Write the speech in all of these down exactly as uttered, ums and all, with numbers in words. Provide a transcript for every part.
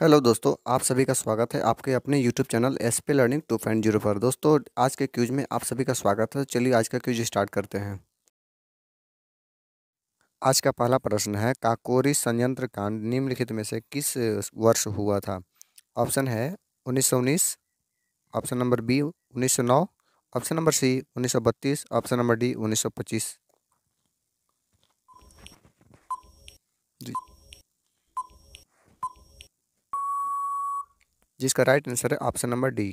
Hello दोस्तों, आप सभी का स्वागत है आपके अपने YouTube channel S P learning two point zero पर। दोस्तों आज के क्विज में आप सभी का स्वागत है। चलिए आज का क्विज स्टार्ट करते हैं। आज का पहला प्रश्न है, काकोरी संयंत्र कांड निम्नलिखित में से किस वर्ष हुआ था? ऑप्शन है उन्नीस सौ उन्नीस, ऑप्शन नंबर बी उन्नीस सौ नौ, ऑप्शन नंबर सी उन्नीस सौ बत्तीस, ऑप्शन नंबर डी उन्नीस सौ पच्चीस। जिसका राइट आंसर है ऑप्शन नंबर डी।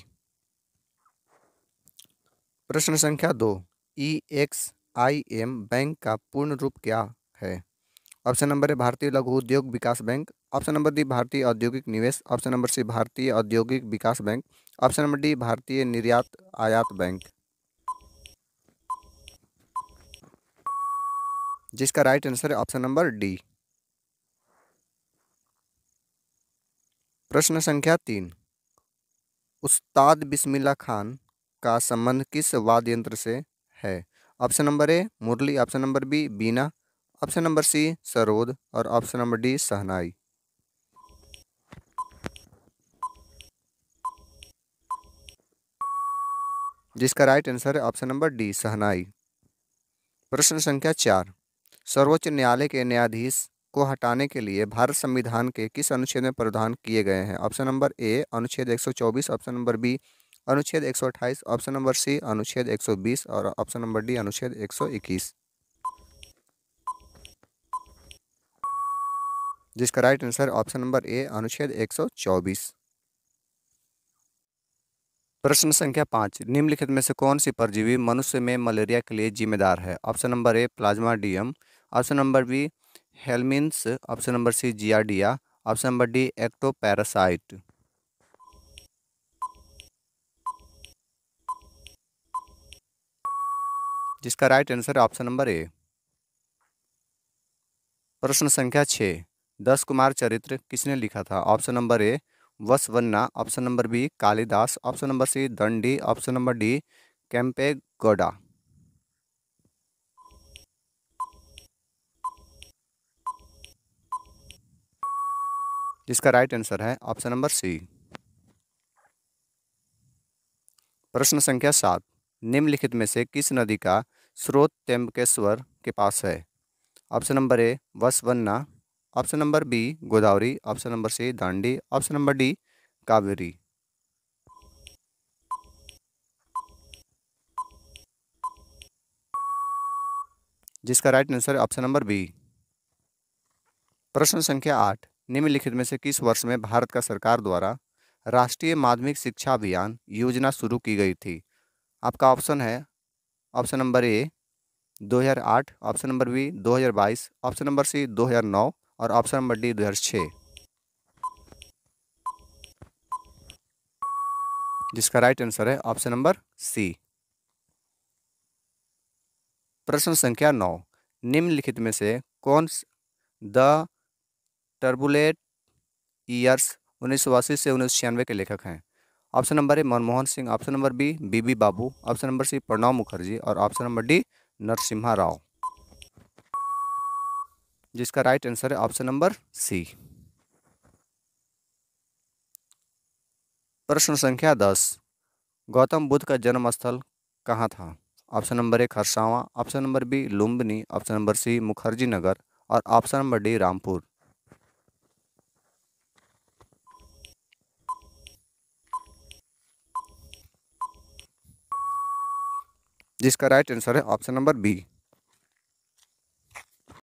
प्रश्न संख्या दो, E X I M bank का पूर्ण रूप क्या है? ऑप्शन नंबर ए भारतीय लघु उद्योग विकास बैंक, ऑप्शन नंबर डी भारतीय औद्योगिक निवेश, ऑप्शन नंबर सी भारतीय औद्योगिक विकास बैंक, ऑप्शन नंबर डी भारतीय निर्यात आयात बैंक। जिसका राइट आंसर है ऑप्शन नंबर डी। प्रश्न संख्या तीन, उस्ताद बिस्मिल्ला खान का संबंध किस वाद्य यंत्र से है? ऑप्शन नंबर ए मुरली, ऑप्शन नंबर बी बीना, ऑप्शन नंबर सी सरोद और ऑप्शन नंबर डी शहनाई। जिसका राइट आंसर है ऑप्शन नंबर डी शहनाई। प्रश्न संख्या चार, सर्वोच्च न्यायालय के न्यायाधीश को हटाने के लिए भारत संविधान के किस अनुच्छेद में प्रावधान किए गए हैं? ऑप्शन नंबर ए अनुच्छेद एक सौ चौबीस, ऑप्शन नंबर बी अनुच्छेद एक सौ अट्ठाईस, ऑप्शन नंबर सी अनुच्छेद एक सौ बीस और ऑप्शन नंबर डी अनुच्छेद एक सौ इक्कीस। जिसका right answer option number A अनुच्छेद एक सौ चौबीस। प्रश्न संख्या पाँच, निम्नलिखित में से कौन सी परजीवी मनुष्य में मलेरिया के लिए जिम्मेदार है? Option number A plasmodium, option number B helminths, option number C giardia, option number D ectoparasite. जिसका right answer option number A. प्रश्न संख्या छः, दशकुमार चरित्र किसने लिखा था? Option number A Basavanna, option number B Kalidas, option number C Dandi, option number D Kempegowda. जिसका right answer है ऑप्शन नंबर सी। प्रश्न संख्या सात, निम्नलिखित में से किस नदी का स्रोत तेम्बकेश्वर के पास है? Option number A Basavanna, option number B Godavari, option number C Dandi, option number D Kaveri. जिसका right answer option number B. प्रश्न संख्या आठ, निम्नलिखित में से किस वर्ष में भारत का सरकार द्वारा राष्ट्रीय माध्यमिक शिक्षा अभियान योजना शुरू की गई थी? आपका ऑप्शन है ऑप्शन नंबर ए दो हज़ार आठ, ऑप्शन नंबर बी दो हज़ार बाईस, ऑप्शन नंबर सी दो हज़ार नौ और ऑप्शन नंबर डी दो हज़ार छः। जिसका राइट आंसर है ऑप्शन नंबर सी। प्रश्न संख्या नौ, निम्नलिखित में से कौन द टर्बुलेट ईयर्स उन्नीस सौ अस्सी से उन्नीस सौ छियानवे के लेखक हैं? Option number A Manmohan Singh, option number B बीबी बाबू, option number C Pranab Mukherjee और option number D Narasimha Rao. जिसका राइट आंसर है ऑप्शन नंबर सी। प्रश्न संख्या दस, गौतम बुद्ध का जन्म स्थल कहाँ था? Option number A Kharsawan, option number B Lumbini, option number C Mukherjee Nagar और ऑप्शन नंबर डी रामपुर। जिसका राइट आंसर है ऑप्शन नंबर बी।